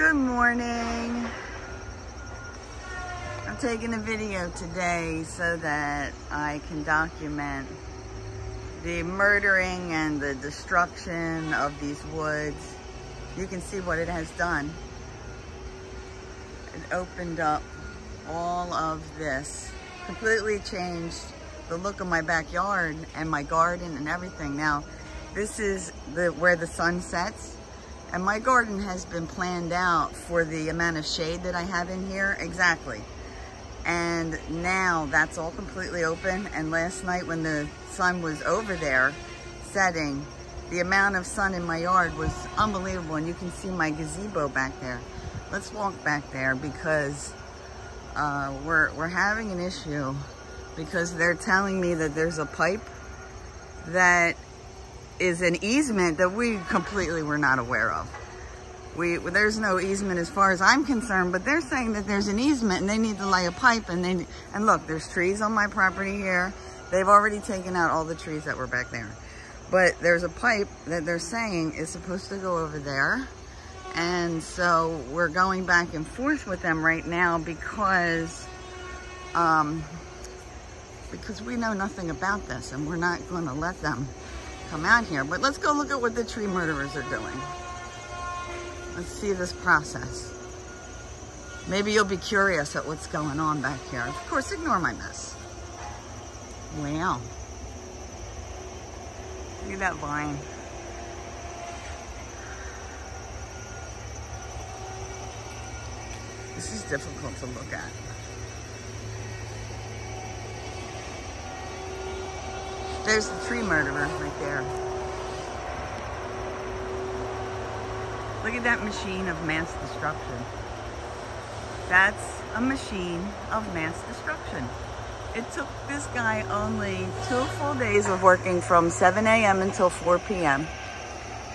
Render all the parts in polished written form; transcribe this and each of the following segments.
Good morning. I'm taking a video today so that I can document the murdering and the destruction of these woods. You can see what it has done. It opened up all of this, completely changed the look of my backyard and my garden and everything. Now, this is where the sun sets. And my garden has been planned out for the amount of shade that I have in here, exactly. And now that's all completely open. And last night when the sun was over there setting, the amount of sun in my yard was unbelievable. And you can see my gazebo back there. Let's walk back there because we're having an issue because they're telling me that there's a pipe that is an easement that we completely were not aware of. There's no easement as far as I'm concerned, but they're saying that there's an easement and they need to lay a pipe and look, there's trees on my property here. They've already taken out all the trees that were back there. But there's a pipe that they're saying is supposed to go over there. And so we're going back and forth with them right now because we know nothing about this and we're not gonna let them come out here. But let's go look at what the tree murderers are doing. Let's see this process. Maybe you'll be curious at what's going on back here. Of course, ignore my mess. Wow. Look at that vine. This is difficult to look at. There's the tree murderer right there. Look at that machine of mass destruction. That's a machine of mass destruction. It took this guy only 2 full days of working from 7 a.m. until 4 p.m.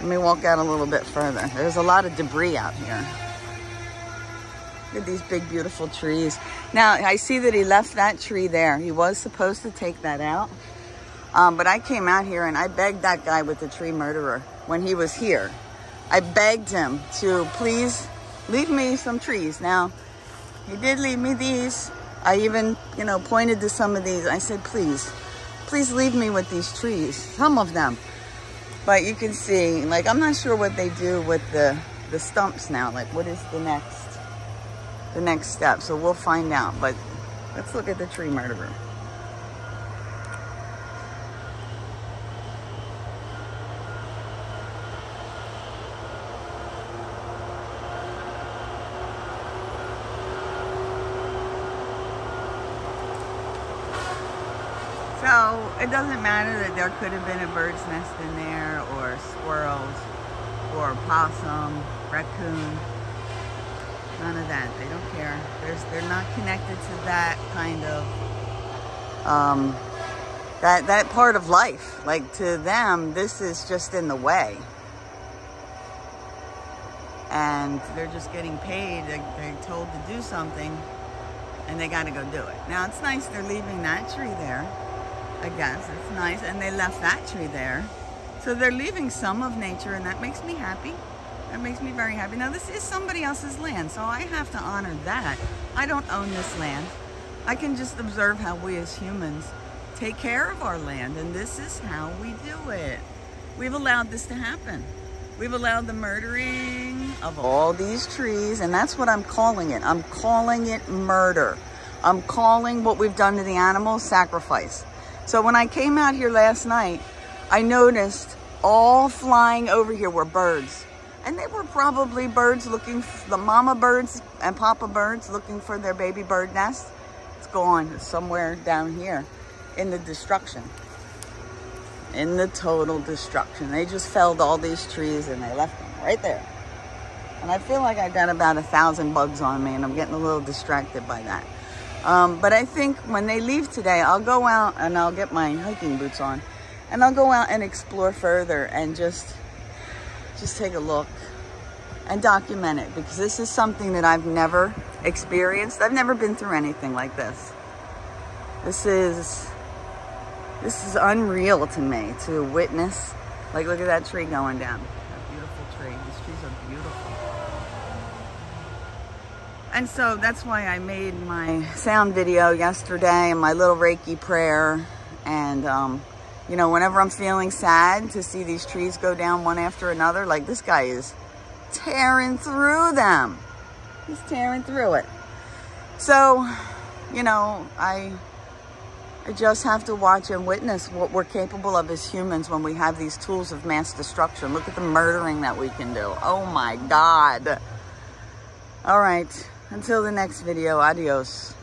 Let me walk out a little bit further. There's a lot of debris out here. Look at these big, beautiful trees. Now, I see that he left that tree there. He was supposed to take that out. But I came out here and I begged that guy with the tree murderer when he was here. I begged him to please leave me some trees. Now, he did leave me these. I even, pointed to some of these. I said, please leave me with these trees, some of them. But you can see, I'm not sure what they do with the stumps now. What is the next step? So we'll find out. But let's look at the tree murderer. So it doesn't matter that there could have been a bird's nest in there or squirrels or a possum, raccoon, none of that. They don't care. They're not connected to that kind of, that part of life. To them, this is just in the way. And they're just getting paid. They're told to do something and they got to go do it. Now it's nice they're leaving that tree there. I guess it's nice, and they left that tree there, so they're leaving some of nature, and that makes me happy. That makes me very happy. Now this is somebody else's land, so I have to honor that. I don't own this land. I can just observe how we as humans take care of our land, and this is how we do it. We've allowed this to happen. We've allowed the murdering of all these trees, and that's what I'm calling it. I'm calling it murder. I'm calling what we've done to the animals sacrifice. So when I came out here last night, I noticed all flying over here were birds. And they were probably birds looking, the mama birds and papa birds looking for their baby bird nest. It's gone somewhere down here in the destruction, in the total destruction. They just felled all these trees and they left them right there. And I feel like I got about 1,000 bugs on me and I'm getting a little distracted by that. But I think when they leave today, I'll go out and I'll get my hiking boots on and I'll go out and explore further and just take a look and document it because this is something that I've never experienced. I've never been through anything like this. This is unreal to me to witness. Look at that tree going down. That beautiful tree. These trees are beautiful. And so that's why I made my sound video yesterday and my little Reiki prayer. And, you know, whenever I'm feeling sad, to see these trees go down one after another, like this guy is tearing through them. He's tearing through it. So, you know, I just have to watch and witness what we're capable of as humans when we have these tools of mass destruction. Look at the murdering that we can do. Oh my God. All right. Until the next video. Adios.